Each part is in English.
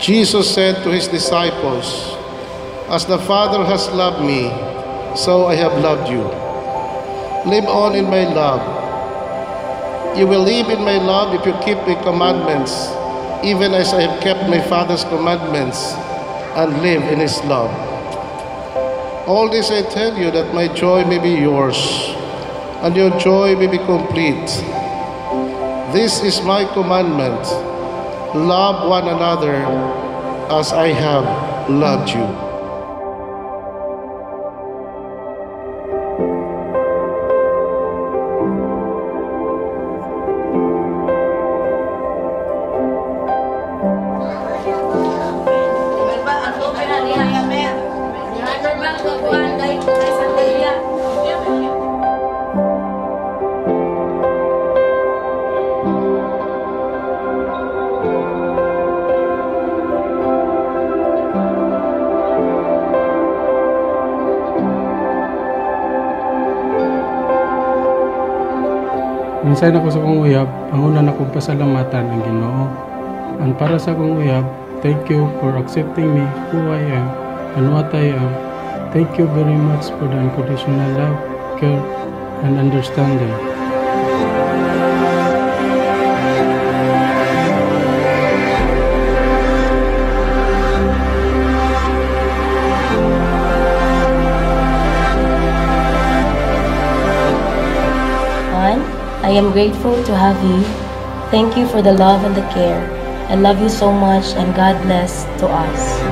Jesus said to his disciples, "As the Father has loved me, so I have loved you. Live on in my love. You will live in my love if you keep my commandments, even as I have kept my Father's commandments and live in his love. All this I tell you, that my joy may be yours, and your joy may be complete. This is my commandment: love one another as I have loved you." Minsan ako sa kong uyab, ang una na kong pasalamatan ang Ginoo. And para sa kong uyab, thank you for accepting me, who I am, and what I am. Thank you very much for the unconditional love, care, and understanding. I am grateful to have you. Thank you for the love and the care. I love you so much, and God bless to us.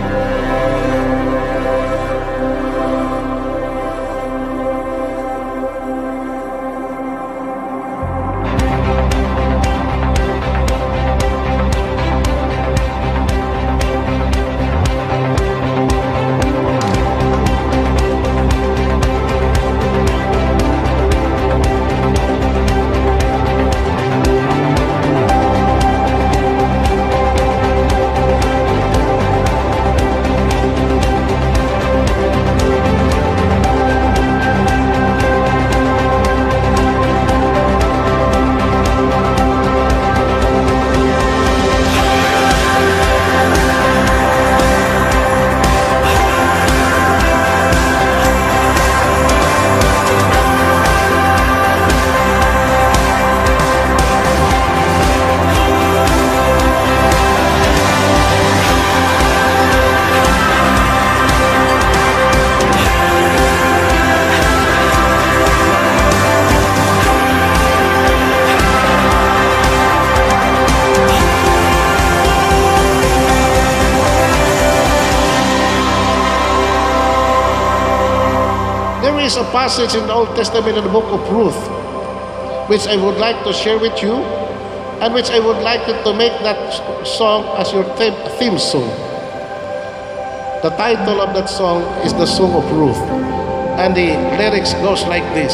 There is a passage in the Old Testament in the book of Ruth which I would like to share with you, and which I would like you to make that song as your theme song. The title of that song is the Song of Ruth, and the lyrics goes like this: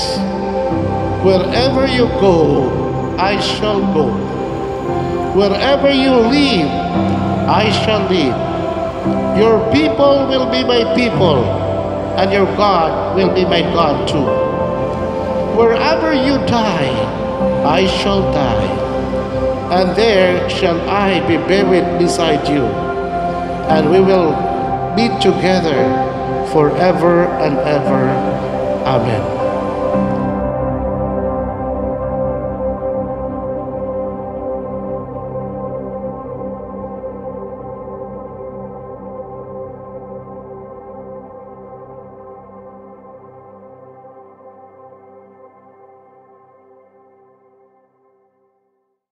"Wherever you go, I shall go. Wherever you live, I shall live. Your people will be my people, and your God will be my God too. Wherever you die, I shall die, and there shall I be buried beside you, and we will be together forever and ever. Amen."